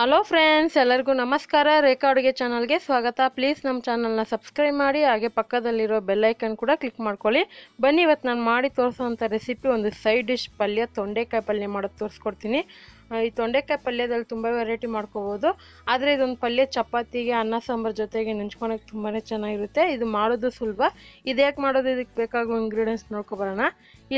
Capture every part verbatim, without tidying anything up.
Hello friends, ಎಲ್ಲರಿಗೂ ನಮಸ್ಕಾರ. ರೇಖಾ ಅಡುಗೆ ಚಾನಲ್ಗೆ ಸ್ವಾಗತ. ಪ್ಲೀಸ್ ನಮ್ಮ ಚಾನಲ್ನ ಸಬ್ಸ್ಕ್ರೈಬ್ ಮಾಡಿ, ಹಾಗೆ ಪಕ್ಕದಲ್ಲಿರೋ ಬೆಲ್ ಐಕನ್ ಕೂಡ ಕ್ಲಿಕ್ ಮಾಡ್ಕೊಳ್ಳಿ. ಬನ್ನಿ, ಇವತ್ತು ನಾನು ಮಾಡಿ ತೋರಿಸೋವಂಥ ರೆಸಿಪಿ ಒಂದು ಸೈಡ್ ಡಿಶ್ ಪಲ್ಯ, ತೊಂಡೆಕಾಯಿ ಪಲ್ಯ ಮಾಡೋದು ತೋರಿಸ್ಕೊಡ್ತೀನಿ. ಈ ತೊಂಡೆಕಾಯಿ ಪಲ್ಯದಲ್ಲಿ ತುಂಬ ವೆರೈಟಿ ಮಾಡ್ಕೋಬೋದು, ಆದರೆ ಇದೊಂದು ಪಲ್ಯ ಚಪಾತಿಗೆ, ಅನ್ನ ಸಾಂಬಾರು ಜೊತೆಗೆ ನೆಂಚ್ಕೊಳಕ್ಕೆ ತುಂಬಾ ಚೆನ್ನಾಗಿರುತ್ತೆ. ಇದು ಮಾಡೋದು ಸುಲಭ. ಇದು ಯಾಕೆ ಮಾಡೋದು, ಇದಕ್ಕೆ ಬೇಕಾಗುವ ಇಂಗ್ರೀಡಿಯೆಂಟ್ಸ್ ನೋಡ್ಕೊಬರೋಣ.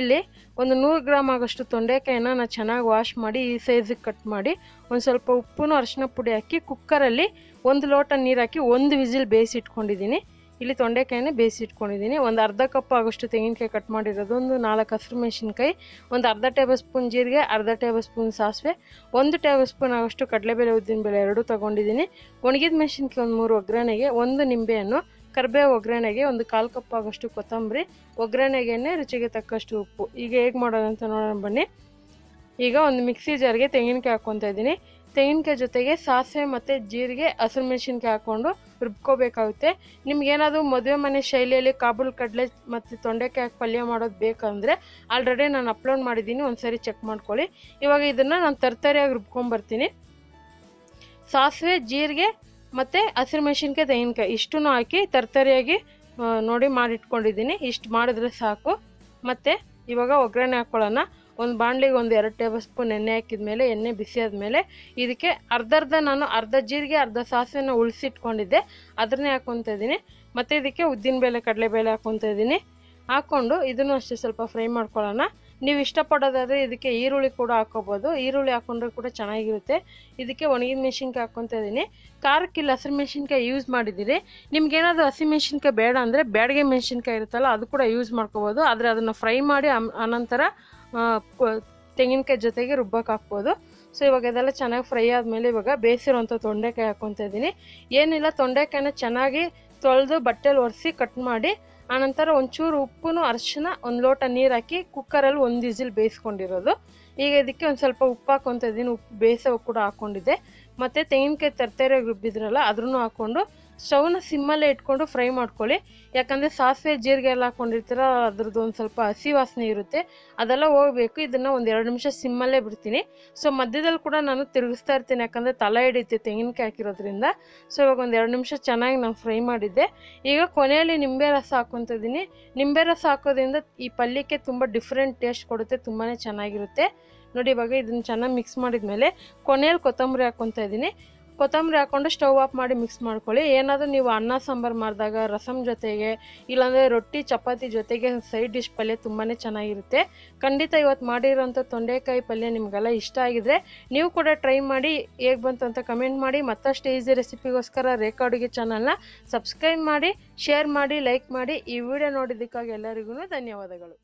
ಇಲ್ಲಿ ಒಂದು ನೂರು ಗ್ರಾಮ್ ಆಗೋಷ್ಟು ತೊಂಡೆಕಾಯಿನ ನಾನು ಚೆನ್ನಾಗಿ ವಾಶ್ ಮಾಡಿ ಈ ಸೈಜಿಗೆ ಕಟ್ ಮಾಡಿ ಒಂದು ಸ್ವಲ್ಪ ಉಪ್ಪು, ಅರಿಶಿನ ಪುಡಿ ಹಾಕಿ ಕುಕ್ಕರಲ್ಲಿ ಒಂದು ಲೋಟ ನೀರು ಹಾಕಿ ಒಂದು ವಿಸಿಲ್ ಬೇಯಿಸಿಟ್ಕೊಂಡಿದ್ದೀನಿ. ಇಲ್ಲಿ ತೊಂಡೆಕಾಯಿನ ಬೇಯಿಸಿಟ್ಕೊಂಡಿದ್ದೀನಿ. ಒಂದು ಅರ್ಧ ಕಪ್ ಆಗೋಷ್ಟು ತೆಂಗಿನಕಾಯಿ ಕಟ್ ಮಾಡಿರೋದು, ಒಂದು ನಾಲ್ಕು ಹಸಿರು ಮೆಣಸಿನ್ಕಾಯಿ, ಒಂದು ಅರ್ಧ ಟೇಬಲ್ ಸ್ಪೂನ್ ಜೀರಿಗೆ, ಅರ್ಧ ಟೇಬಲ್ ಸ್ಪೂನ್ ಸಾಸಿವೆ, ಒಂದು ಟೇಬಲ್ ಸ್ಪೂನ್ ಆಗೋಷ್ಟು ಕಡಲೆಬೇಳೆ, ಉದ್ದಿನಬೇಳೆ ಎರಡೂ ತೊಗೊಂಡಿದ್ದೀನಿ. ಒಣಗಿದ ಮೆಣಸಿನ್ಕಾಯಿ ಒಂದು ಮೂರು, ಒಗ್ಗರಣೆಗೆ ಒಂದು ನಿಂಬೆಹಣ್ಣು, ಕರಿಬೇವು ಒಗ್ಗರಣೆಗೆ ಒಂದು ಕಾಲು ಕಪ್ ಆಗೋಷ್ಟು ಕೊತ್ತಂಬರಿ, ಒಗ್ಗರಣೆಗೆನೆ ರುಚಿಗೆ ತಕ್ಕಷ್ಟು ಉಪ್ಪು. ಈಗ ಹೇಗೆ ಮಾಡೋದಂತ ನೋಡೋಣ ಬನ್ನಿ. ಈಗ ಒಂದು ಮಿಕ್ಸಿ ಜಾರ್ಗೆ ತೆಂಗಿನಕಾಯಿ ಹಾಕ್ಕೊತಾ ಇದ್ದೀನಿ. ತೆಂಗಿನಕಾಯಿ ಜೊತೆಗೆ ಸಾಸಿವೆ ಮತ್ತು ಜೀರಿಗೆ, ಹಸಿರು ಮೆಣಸಿನ್ಕಾಯಿ ಹಾಕ್ಕೊಂಡು ರುಬ್ಕೋಬೇಕಾಗುತ್ತೆ. ನಿಮ್ಗೇನಾದರೂ ಮದುವೆ ಮನೆ ಶೈಲಿಯಲ್ಲಿ ಕಾಬೂಲ್ ಕಡಲೆ ಮತ್ತು ತೊಂಡೆಕಾಯಿ ಪಲ್ಯ ಮಾಡೋದು ಬೇಕಂದರೆ ಆಲ್ರೆಡಿ ನಾನು ಅಪ್ಲೋಡ್ ಮಾಡಿದ್ದೀನಿ, ಒಂದು ಸಾರಿ ಚೆಕ್ ಮಾಡ್ಕೊಳ್ಳಿ. ಇವಾಗ ಇದನ್ನು ನಾನು ತರ್ತರಿಯಾಗಿ ರುಬ್ಕೊಂಬರ್ತೀನಿ. ಸಾಸಿವೆ, ಜೀರಿಗೆ ಮತ್ತು ಹಸಿರು ಮೆಣಸಿನ್ಕಾಯಿ, ತೆಂಗಿನಕಾಯಿ ಇಷ್ಟೂ ಹಾಕಿ ತರ್ತರಿಯಾಗಿ ನೋಡಿ ಮಾಡಿಟ್ಕೊಂಡಿದ್ದೀನಿ. ಇಷ್ಟು ಮಾಡಿದ್ರೆ ಸಾಕು. ಮತ್ತು ಇವಾಗ ಒಗ್ಗರಣೆ ಹಾಕ್ಕೊಳ್ಳೋಣ. ಒಂದು ಬಾಣಲಿಗೆ ಒಂದು ಎರಡು ಟೇಬಲ್ ಸ್ಪೂನ್ ಎಣ್ಣೆ ಹಾಕಿದ ಮೇಲೆ, ಎಣ್ಣೆ ಬಿಸಿ ಆದಮೇಲೆ ಇದಕ್ಕೆ ಅರ್ಧ ಅರ್ಧ ನಾನು ಅರ್ಧ ಜೀರಿಗೆ ಅರ್ಧ ಸಾಸಿವೆನ ಉಳಿಸಿಟ್ಕೊಂಡಿದ್ದೆ, ಅದನ್ನೇ ಹಾಕ್ಕೊತಾ ಇದ್ದೀನಿ. ಮತ್ತು ಇದಕ್ಕೆ ಉದ್ದಿನಬೇಳೆ, ಕಡಲೆಬೇಳೆ ಹಾಕ್ಕೊತಾ ಇದ್ದೀನಿ. ಹಾಕ್ಕೊಂಡು ಇದನ್ನು ಅಷ್ಟೇ ಸ್ವಲ್ಪ ಫ್ರೈ ಮಾಡ್ಕೊಳ್ಳೋಣ. ನೀವು ಇಷ್ಟಪಡೋದಾದರೆ ಇದಕ್ಕೆ ಈರುಳ್ಳಿ ಕೂಡ ಹಾಕ್ಕೋಬೋದು, ಈರುಳ್ಳಿ ಹಾಕ್ಕೊಂಡ್ರೆ ಕೂಡ ಚೆನ್ನಾಗಿರುತ್ತೆ. ಇದಕ್ಕೆ ಒಣಗಿದ ಮೆಣಸಿನ್ಕಾಯಿ ಹಾಕ್ಕೊತಾ ಇದ್ದೀನಿ. ಖಾರಕ್ಕೆ ಇಲ್ಲಿ ಹಸಿರು ಮೆಣಸಿನ್ಕಾಯಿ ಯೂಸ್ ಮಾಡಿದ್ದೀರಿ. ನಿಮ್ಗೇನಾದರೂ ಹಸಿ ಮೆಣಸಿನ್ಕಾಯಿ ಬೇಡ ಅಂದರೆ ಬ್ಯಾಡಗೆ ಮೆಣಸಿನ್ಕಾಯಿ ಇರುತ್ತಲ್ಲ, ಅದು ಕೂಡ ಯೂಸ್ ಮಾಡ್ಕೋಬೋದು. ಆದರೆ ಅದನ್ನು ಫ್ರೈ ಮಾಡಿ ಅನಂತರ ತೆಂಗಿನಕಾಯಿ ಜೊತೆಗೆ ರುಬ್ಬಕ್ಕೆ ಹಾಕ್ಬೋದು. ಸೊ ಇವಾಗ ಇದೆಲ್ಲ ಚೆನ್ನಾಗಿ ಫ್ರೈ ಆದಮೇಲೆ ಇವಾಗ ಬೇಯಿಸಿರೋಂಥ ತೊಂಡೆಕಾಯಿ ಹಾಕ್ಕೊತಾ ಇದ್ದೀನಿ. ಏನಿಲ್ಲ, ತೊಂಡೆಕಾಯಿನ ಚೆನ್ನಾಗಿ ತೊಳೆದು ಬಟ್ಟೆಲಿ ಒರೆಸಿ ಕಟ್ ಮಾಡಿ, ಆನಂತರ ಒಂಚೂರು ಉಪ್ಪು, ಅರಿಶಿನ, ಒಂದು ಲೋಟ ನೀರು ಹಾಕಿ ಕುಕ್ಕರಲ್ಲಿ ಒಂದು ವಿಸಿಲ್ ಬೇಯಿಸ್ಕೊಂಡಿರೋದು. ಈಗ ಇದಕ್ಕೆ ಒಂದು ಸ್ವಲ್ಪ ಉಪ್ಪು ಹಾಕ್ಕೊತಾ ಇದ್ದೀನಿ. ಉಪ್ಪು ಬೇಯಿಸೋ ಕೂಡ ಹಾಕ್ಕೊಂಡಿದ್ದೆ. ಮತ್ತು ತೆಂಗಿನಕಾಯಿ ತರ್ತರಿಯಾಗಿ ರುಬ್ಬಿದ್ರಲ್ಲ, ಅದನ್ನು ಹಾಕ್ಕೊಂಡು ಸ್ಟವ್ನ ಸಿಮ್ಮಲ್ಲೇ ಇಟ್ಕೊಂಡು ಫ್ರೈ ಮಾಡ್ಕೊಳ್ಳಿ. ಯಾಕಂದರೆ ಸಾಸಿವೆ, ಜೀರಿಗೆ ಎಲ್ಲ ಹಾಕ್ಕೊಂಡಿರ್ತೀರ, ಅದ್ರದ್ದು ಒಂದು ಸ್ವಲ್ಪ ಹಸಿ ವಾಸನೆ ಇರುತ್ತೆ, ಅದೆಲ್ಲ ಹೋಗಬೇಕು. ಇದನ್ನು ಒಂದು ಎರಡು ನಿಮಿಷ ಸಿಮ್ಮಲ್ಲೇ ಬಿಡ್ತೀನಿ. ಸೊ ಮಧ್ಯದಲ್ಲಿ ಕೂಡ ನಾನು ತಿರುಗಿಸ್ತಾ ಇರ್ತೀನಿ, ಯಾಕಂದರೆ ತಲೆ ಹಿಡಿಯುತ್ತೆ ತೆಂಗಿನಕಾಯಿ ಹಾಕಿರೋದ್ರಿಂದ. ಸೊ ಇವಾಗ ಒಂದು ಎರಡು ನಿಮಿಷ ಚೆನ್ನಾಗಿ ನಾನು ಫ್ರೈ ಮಾಡಿದ್ದೆ. ಈಗ ಕೊನೆಯಲ್ಲಿ ನಿಂಬೆ ರಸ ಹಾಕ್ಕೊತಾ ಇದ್ದೀನಿ. ನಿಂಬೆ ರಸ ಹಾಕೋದ್ರಿಂದ ಈ ಪಲ್ಯಕ್ಕೆ ತುಂಬ ಡಿಫ್ರೆಂಟ್ ಟೇಸ್ಟ್ ಕೊಡುತ್ತೆ, ತುಂಬಾ ಚೆನ್ನಾಗಿರುತ್ತೆ. ನೋಡಿ, ಇವಾಗ ಇದನ್ನು ಚೆನ್ನಾಗಿ ಮಿಕ್ಸ್ ಮಾಡಿದ ಮೇಲೆ ಕೊನೆಯಲ್ಲಿ ಕೊತ್ತಂಬರಿ ಹಾಕ್ಕೊತಾ ಇದ್ದೀನಿ. ಕೊತ್ತಂಬರಿ ಹಾಕ್ಕೊಂಡು ಸ್ಟವ್ ಆಫ್ ಮಾಡಿ ಮಿಕ್ಸ್ ಮಾಡ್ಕೊಳ್ಳಿ. ಏನಾದರೂ ನೀವು ಅನ್ನ ಸಾಂಬಾರು ಮಾಡಿದಾಗ ರಸಮ್ ಜೊತೆಗೆ, ಇಲ್ಲಾಂದರೆ ರೊಟ್ಟಿ ಚಪಾತಿ ಜೊತೆಗೆ ಸೈಡ್ ಡಿಶ್ ಪಲ್ಯ ತುಂಬಾ ಚೆನ್ನಾಗಿರುತ್ತೆ. ಖಂಡಿತ ಇವತ್ತು ಮಾಡಿರೋಂಥ ತೊಂಡೆಕಾಯಿ ಪಲ್ಯ ನಿಮಗೆಲ್ಲ ಇಷ್ಟ ಆಗಿದ್ರೆ ನೀವು ಕೂಡ ಟ್ರೈ ಮಾಡಿ, ಹೇಗೆ ಬಂತು ಅಂತ ಕಮೆಂಟ್ ಮಾಡಿ. ಮತ್ತಷ್ಟು ಈಸಿ ರೆಸಿಪಿಗೋಸ್ಕರ ರೇಖಾ ಅಡುಗೆ ಚಾನಲ್ನ ಸಬ್ಸ್ಕ್ರೈಬ್ ಮಾಡಿ, ಶೇರ್ ಮಾಡಿ, ಲೈಕ್ ಮಾಡಿ. ಈ ವಿಡಿಯೋ ನೋಡಿದ್ದಕ್ಕಾಗಿ ಎಲ್ಲರಿಗೂ ಧನ್ಯವಾದಗಳು.